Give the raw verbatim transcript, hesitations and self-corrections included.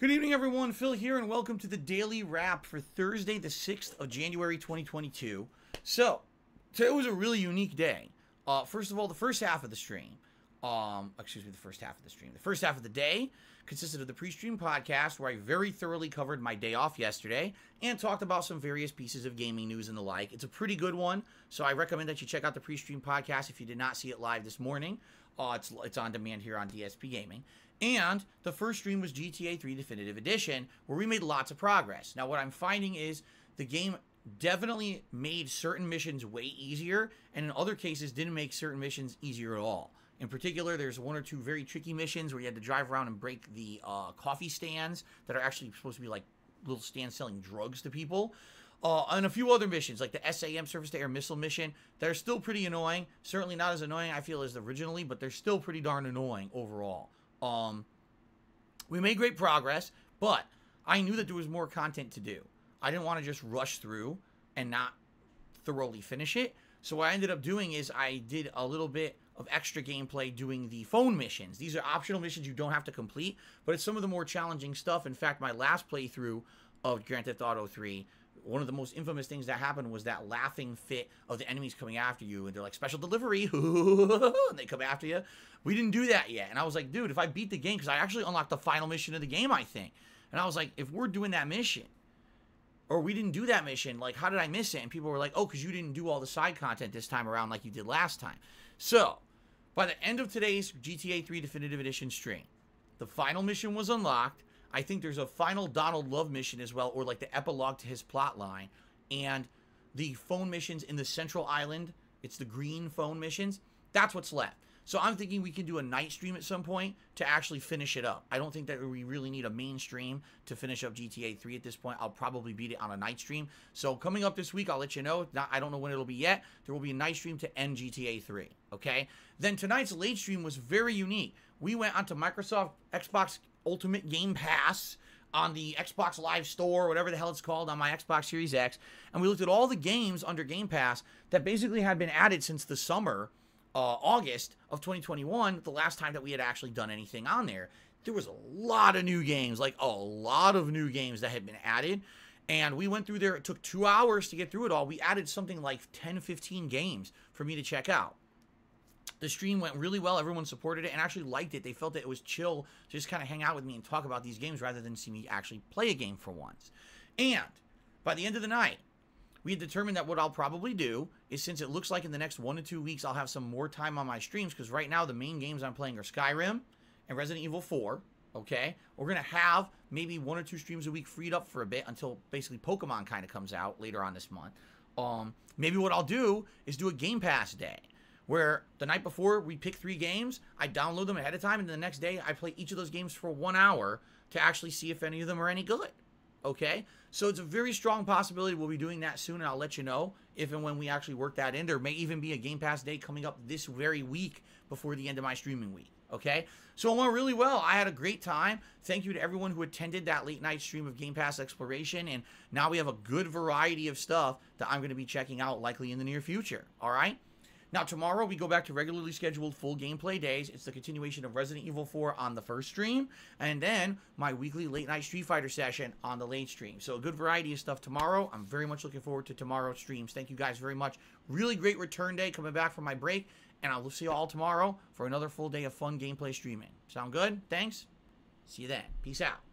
Good evening, everyone. Phil here, and welcome to the Daily Wrap for Thursday, the sixth of January, twenty twenty-two. So, today was a really unique day. Uh, first of all, the first half of the stream, um, excuse me, the first half of the stream, the first half of the day consisted of the pre-stream podcast, where I very thoroughly covered my day off yesterday and talked about some various pieces of gaming news and the like. It's a pretty good one, so I recommend that you check out the pre-stream podcast if you did not see it live this morning. Uh, it's, it's on demand here on D S P Gaming. And the first stream was G T A three Definitive Edition, where we made lots of progress. Now, what I'm finding is the game definitely made certain missions way easier, and in other cases, didn't make certain missions easier at all. In particular, there's one or two very tricky missions where you had to drive around and break the uh, coffee stands that are actually supposed to be like little stands selling drugs to people. Uh, and a few other missions, like the S A M surface-to-air missile mission, that are still pretty annoying. Certainly not as annoying, I feel, as originally, but they're still pretty darn annoying overall. Um, we made great progress, but I knew that there was more content to do. I didn't want to just rush through and not thoroughly finish it. So what I ended up doing is I did a little bit of extra gameplay doing the phone missions. These are optional missions you don't have to complete, but it's some of the more challenging stuff. In fact, my last playthrough of Grand Theft Auto three, one of the most infamous things that happened was that laughing fit of the enemies coming after you, and they're like, special delivery, and they come after you. We didn't do that yet, and I was like, dude, if I beat the game, because I actually unlocked the final mission of the game, I think, and I was like, if we're doing that mission, or we didn't do that mission, like, how did I miss it? And people were like, oh, because you didn't do all the side content this time around like you did last time. So, by the end of today's G T A three Definitive Edition stream, the final mission was unlocked. I think there's a final Donald Love mission as well, or like the epilogue to his plot line. And the phone missions in the Central Island, it's the green phone missions, that's what's left. So I'm thinking we can do a night stream at some point to actually finish it up. I don't think that we really need a main stream to finish up G T A three at this point. I'll probably beat it on a night stream. So coming up this week, I'll let you know. Not, I don't know when it'll be yet. There will be a night stream to end G T A three, okay? Then tonight's late stream was very unique. We went onto Microsoft Xbox Ultimate Game Pass on the Xbox Live Store, whatever the hell it's called, on my Xbox Series X, and we looked at all the games under Game Pass that basically had been added since the summer, uh, August of twenty twenty-one, the last time that we had actually done anything on there. There was a lot of new games, like a lot of new games that had been added, and we went through there. It took two hours to get through it all. We added something like ten, fifteen games for me to check out. The stream went really well. Everyone supported it and actually liked it. They felt that it was chill to just kind of hang out with me and talk about these games rather than see me actually play a game for once. And by the end of the night, we had determined that what I'll probably do is, since it looks like in the next one to two weeks I'll have some more time on my streams, because right now the main games I'm playing are Skyrim and Resident Evil four, okay? We're going to have maybe one or two streams a week freed up for a bit until basically Pokemon kind of comes out later on this month. Um, maybe what I'll do is do a Game Pass day, where the night before we pick three games, I download them ahead of time, and the next day I play each of those games for one hour to actually see if any of them are any good, okay? So it's a very strong possibility we'll be doing that soon, and I'll let you know if and when we actually work that in. There may even be a Game Pass day coming up this very week before the end of my streaming week, okay? So it went really well. I had a great time. Thank you to everyone who attended that late night stream of Game Pass Exploration, and now we have a good variety of stuff that I'm going to be checking out likely in the near future, all right? Now, tomorrow, we go back to regularly scheduled full gameplay days. It's the continuation of Resident Evil four on the first stream, and then my weekly late-night Street Fighter session on the late stream. So, a good variety of stuff tomorrow. I'm very much looking forward to tomorrow's streams. Thank you guys very much. Really great return day coming back from my break, and I'll see you all tomorrow for another full day of fun gameplay streaming. Sound good? Thanks. See you then. Peace out.